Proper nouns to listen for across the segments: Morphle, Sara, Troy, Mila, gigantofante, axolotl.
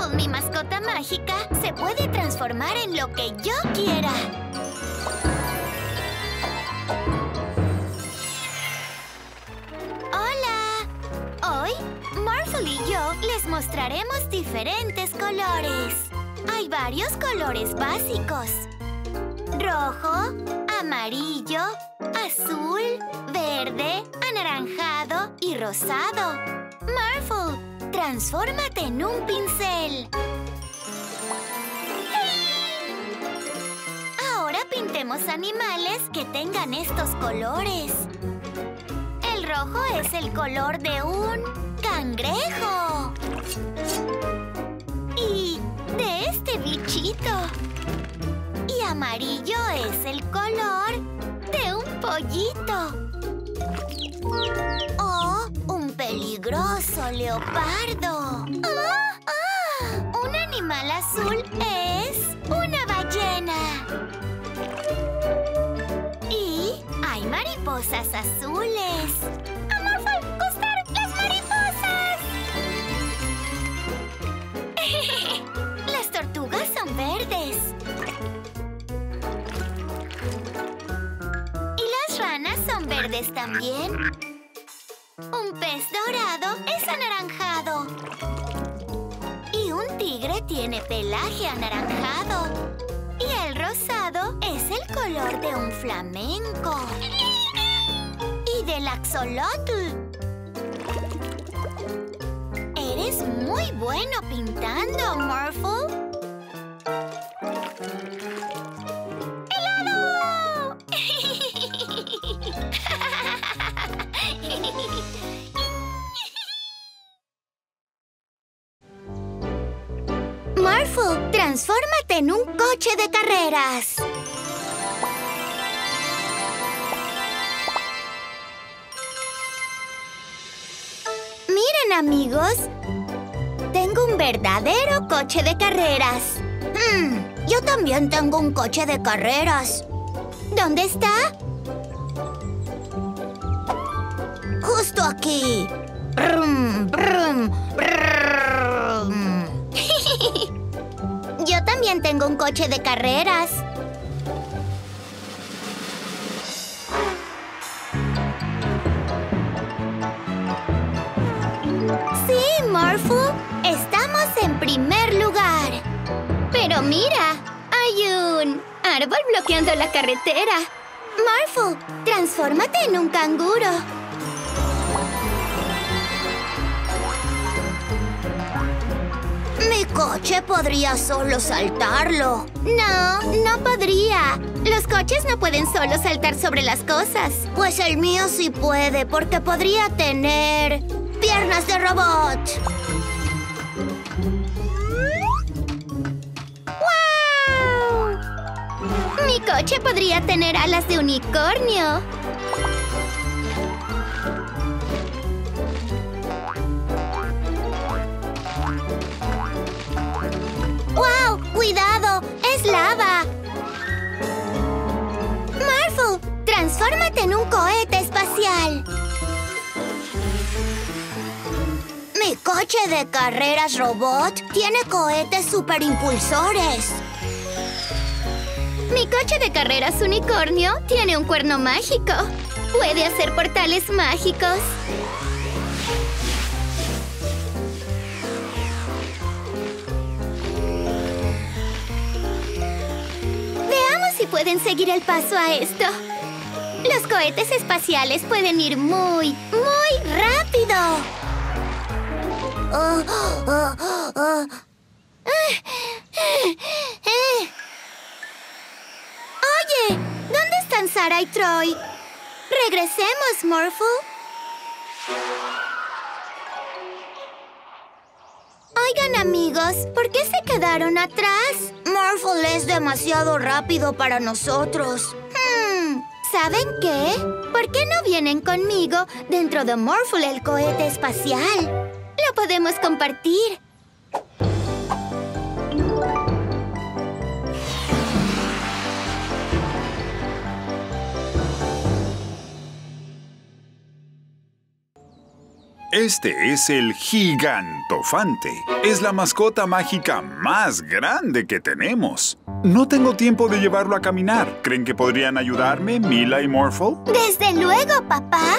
con mi mascota mágica, se puede transformar en lo que yo quiera. ¡Hola! Hoy, Morphle y yo les mostraremos diferentes colores. Hay varios colores básicos. Rojo, amarillo, azul, verde, anaranjado y rosado. Morphle, transfórmate en un pincel. Ahora pintemos animales que tengan estos colores. El rojo es el color de un cangrejo. Y de este bichito. Y amarillo es el color de un pollito. O un peligroso leopardo. Un animal azul es una ballena. Y hay mariposas azules. ¡A Morphle gustan las mariposas! Las tortugas son verdes. Y las ranas son verdes también. Un pez dorado es anaranjado. Y un tigre tiene pelaje anaranjado. Y el rosado es el color de un flamenco. Y del axolotl. Eres muy bueno pintando, Morphle. Morphle, transfórmate en un coche de carreras. Miren, amigos. Tengo un verdadero coche de carreras. Yo también tengo un coche de carreras. ¿Dónde está? ¡Justo aquí! Brum, brum, brum. Yo también tengo un coche de carreras. Sí, Morphle, estamos en primer lugar. Pero mira, hay un árbol bloqueando la carretera. Morphle, transfórmate en un canguro. Mi coche podría solo saltarlo. No, no podría. Los coches no pueden solo saltar sobre las cosas. Pues el mío sí puede, porque podría tener piernas de robot. ¡Wow! Mi coche podría tener alas de unicornio. ¡Wow! ¡Cuidado! ¡Es lava! Morphle, transfórmate en un cohete espacial. Mi coche de carreras robot tiene cohetes superimpulsores. Mi coche de carreras unicornio tiene un cuerno mágico. Puede hacer portales mágicos. Pueden seguir el paso a esto. Los cohetes espaciales pueden ir muy, muy rápido. Oye, ¿dónde están Sara y Troy? Regresemos, Morphle. Oigan, amigos, ¿por qué se quedaron atrás? Morphle es demasiado rápido para nosotros. ¿Saben qué? ¿Por qué no vienen conmigo dentro de Morphle el cohete espacial? ¡Lo podemos compartir! Este es el gigantofante. Es la mascota mágica más grande que tenemos. No tengo tiempo de llevarlo a caminar. ¿Creen que podrían ayudarme, Mila y Morphle? ¡Desde luego, papá!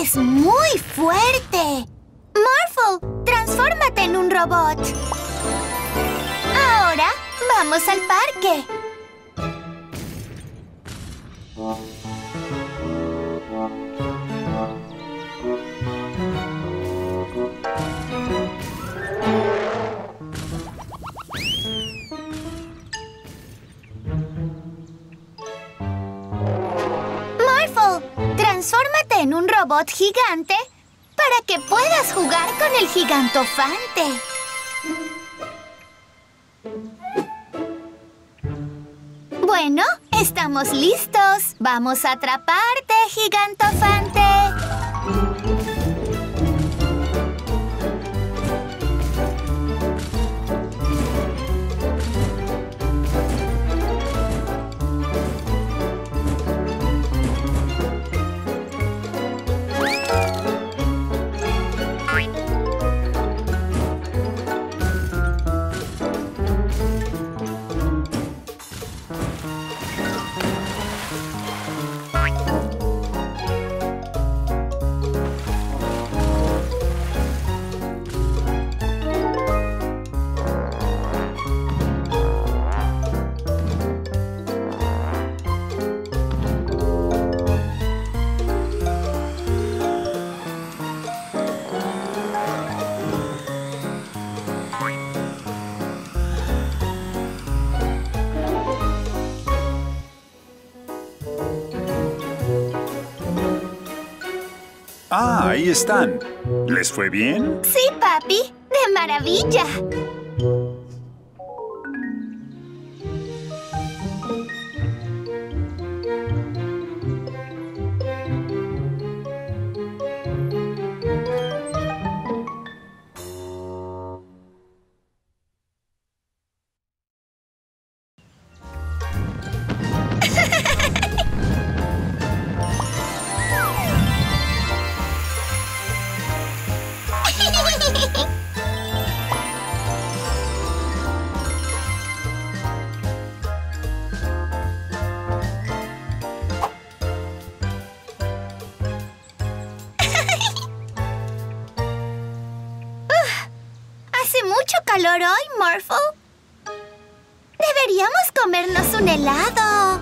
¡Es muy fuerte! Morphle, transfórmate en un robot. Ahora, vamos al parque. Morphle, transfórmate en un robot gigante para que puedas jugar con el gigantofante. Bueno, estamos listos. Vamos a atraparte, gigantofante. Ah, ahí están. ¿Les fue bien? Sí, papi. ¡De maravilla! Calor hoy, Morphle. Deberíamos comernos un helado.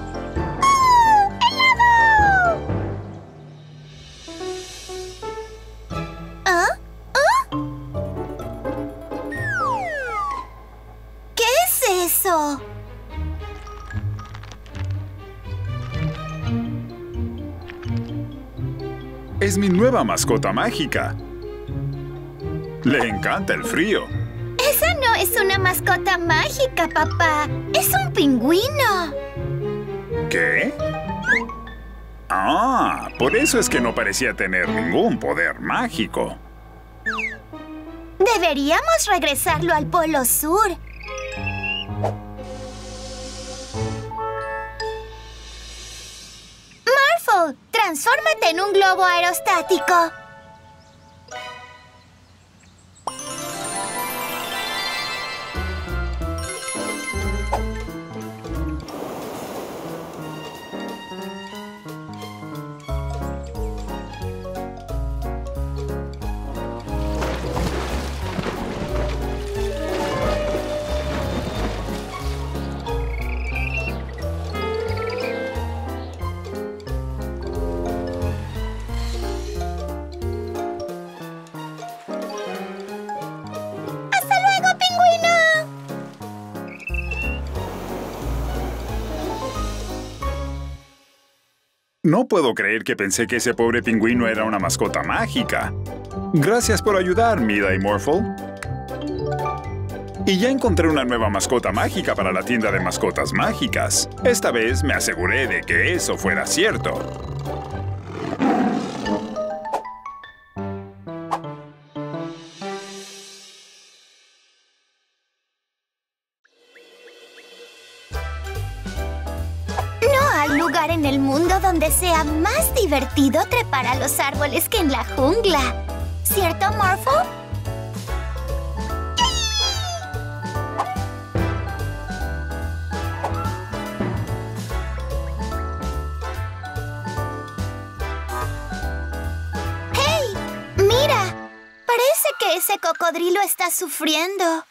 ¡Oh, helado! ¿Ah? ¿Ah? ¿Qué es eso? Es mi nueva mascota mágica. Le encanta el frío. Esa no es una mascota mágica, papá. Es un pingüino. ¿Qué? Ah, por eso es que no parecía tener ningún poder mágico. Deberíamos regresarlo al Polo Sur. Morphle, transfórmate en un globo aerostático. No puedo creer que pensé que ese pobre pingüino era una mascota mágica. Gracias por ayudar, Mila y Morphle. Y ya encontré una nueva mascota mágica para la tienda de mascotas mágicas. Esta vez me aseguré de que eso fuera cierto. lugar en el mundo donde sea más divertido trepar a los árboles que en la jungla. ¿Cierto, Morphle? ¡Hey! ¡Mira! Parece que ese cocodrilo está sufriendo.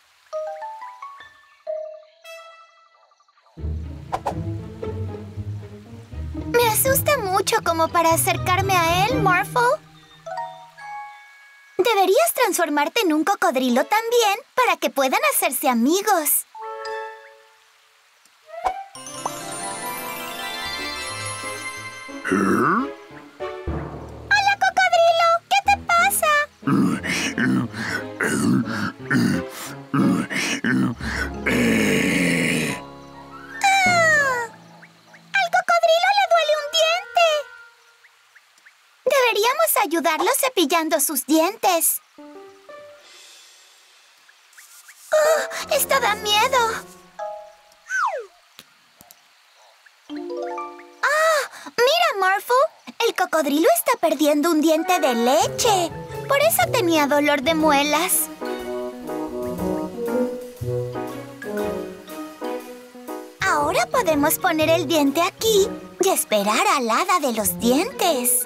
Me asusta mucho como para acercarme a él, Morphle. Deberías transformarte en un cocodrilo también para que puedan hacerse amigos. ¿Eh? ¡Hola, cocodrilo! ¿Qué te pasa? Ayudarlos cepillando sus dientes. ¡Oh! ¡Esto da miedo! ¡Ah! ¡Mira, Morphle! El cocodrilo está perdiendo un diente de leche. Por eso tenía dolor de muelas. Ahora podemos poner el diente aquí y esperar al hada de los dientes.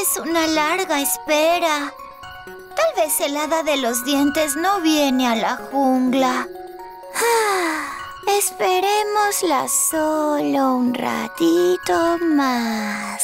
Es una larga espera. Tal vez el hada de los dientes no viene a la jungla. Esperémosla solo un ratito más.